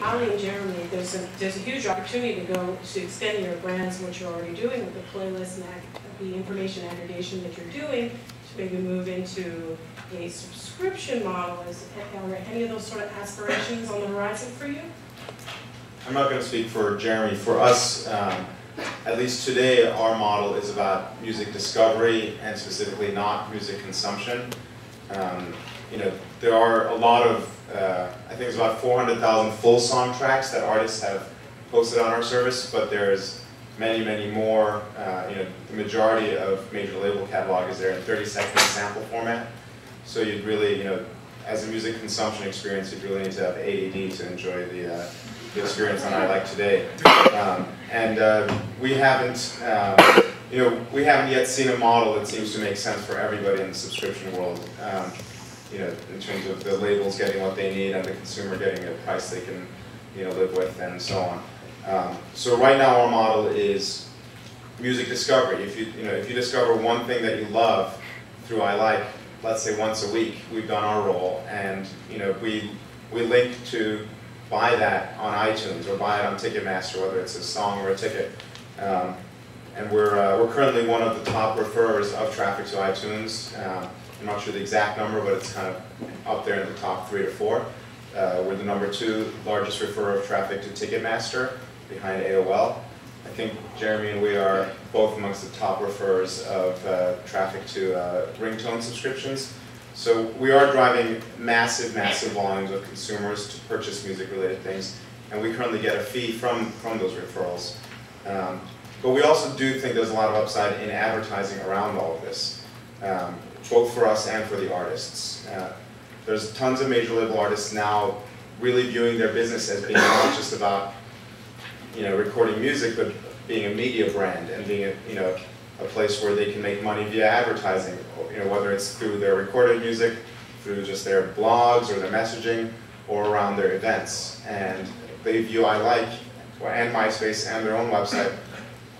Holly and Jeremy, there's a huge opportunity to go to extend your brands, what you're already doing with the playlist and the information aggregation that you're doing, to maybe move into a subscription model. Are any of those sort of aspirations on the horizon for you? I'm not going to speak for Jeremy. For us, at least today, our model is about music discovery and specifically not music consumption. You know, there are a lot of, I think it's about 400,000 full song tracks that artists have posted on our service, but there's many, many more. You know, the majority of major label catalog is there in 30-second sample format. So you'd really, you know, as a music consumption experience, you'd really need to have AAD to enjoy the experience on iLike today. We haven't yet seen a model that seems to make sense for everybody in the subscription world. You know, in terms of the labels getting what they need and the consumer getting a price they can, you know, live with and so on. So right now our model is music discovery. If you discover one thing that you love through iLike, let's say once a week, we've done our role, and you know, we link to buy that on iTunes or buy it on Ticketmaster, whether it's a song or a ticket. And we're currently one of the top referrers of traffic to iTunes. I'm not sure the exact number, but it's kind of up there in the top 3 to 4. We're the #2 largest referrer of traffic to Ticketmaster, behind AOL. I think Jeremy and we are both amongst the top referrers of traffic to ringtone subscriptions. So we are driving massive, massive volumes of consumers to purchase music-related things, and we currently get a fee from those referrals. But we also do think there's a lot of upside in advertising around all of this, both for us and for the artists. There's tons of major label artists now really viewing their business as being not just about, you know, recording music, but being a media brand and being a, you know, a place where they can make money via advertising, you know, whether it's through their recorded music, through just their blogs or their messaging, or around their events. And they view iLike and MySpace and their own website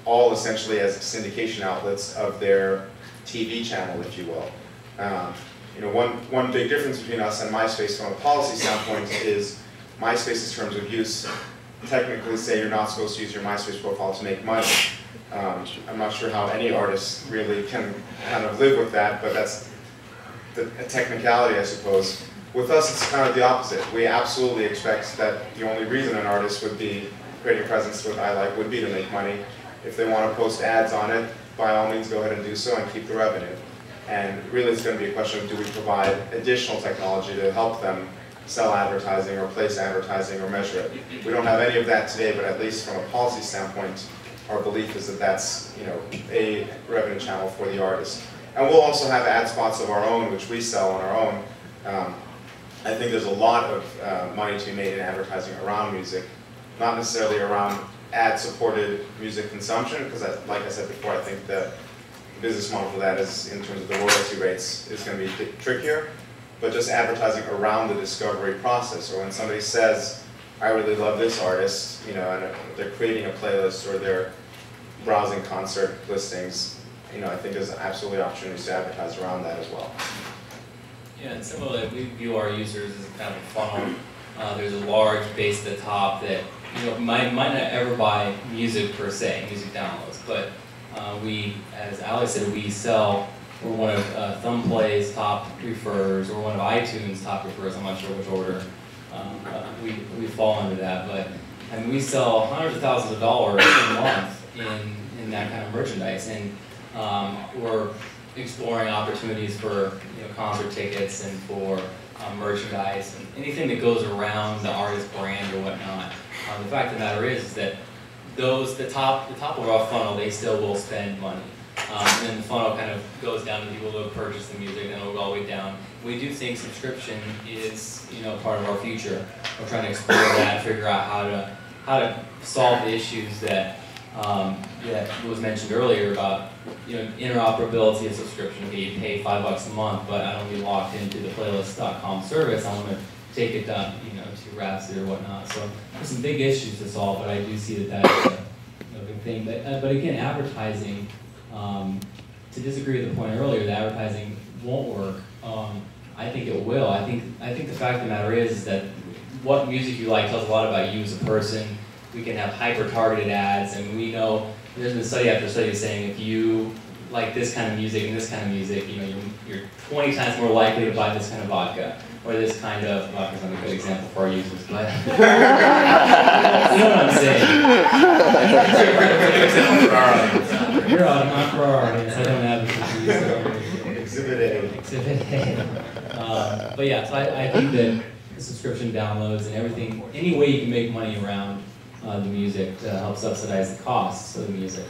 all essentially as syndication outlets of their TV channel, if you will. You know, one big difference between us and MySpace from a policy standpoint is MySpace's terms of use technically say you're not supposed to use your MySpace profile to make money. I'm not sure how any artist really can kind of live with that, but that's a technicality, I suppose. With us, it's kind of the opposite. We absolutely expect that the only reason an artist would be creating presence with iLike would be to make money. If they want to post ads on it, by all means go ahead and do so and keep the revenue. And really it's going to be a question of, do we provide additional technology to help them sell advertising or place advertising or measure it? We don't have any of that today, but at least from a policy standpoint, our belief is that that's, you know, a revenue channel for the artist. And we'll also have ad spots of our own, which we sell on our own. I think there's a lot of money to be made in advertising around music, not necessarily around ad-supported music consumption, because like I said before, I think the business model for that is, in terms of the royalty rates, is going to be trickier, but just advertising around the discovery process, or when somebody says, I really love this artist, you know, and they're creating a playlist or they're browsing concert listings, you know, I think there's absolutely opportunities to advertise around that as well. Yeah, and similarly, we view our users as kind of a funnel. There's a large base at the top that, you know, might not ever buy music per se, music downloads, but we, as Alex said, we sell, we're one of Thumbplay's top referrers, or one of iTunes' top referrers, I'm not sure which order. We fall into that, but we sell hundreds of thousands of dollars a month in that kind of merchandise, and we're exploring opportunities for, you know, concert tickets and for merchandise and anything that goes around the artist brand or whatnot. The fact of the matter is that the top of our funnel, they still will spend money, and then the funnel kind of goes down to people who purchase the music, and it'll go all the way down. We do think subscription is, you know, part of our future. We're trying to explore that, figure out how to solve the issues that that was mentioned earlier about, you know, interoperability of subscription. Okay, you pay $5 a month, but I don't be locked into the playlist.com service. I want to take it down, you know, to Rhapsody or whatnot. So there's some big issues to solve, but I do see that is a big thing. But again, advertising. To disagree with the point earlier that advertising won't work, I think it will. I think the fact of the matter is that what music you like tells a lot about you as a person. We can have hyper-targeted ads, and we know there's been study after study saying if you like this kind of music and this kind of music, you know, you're 20 times more likely to buy this kind of vodka or this kind of vodka's not a good example for our users, but you know what I'm saying. You're on, not for our audience. I don't have it. Exhibit A. But yeah, so I think that the subscription downloads and everything, any way you can make money around the music helps subsidize the costs of the music.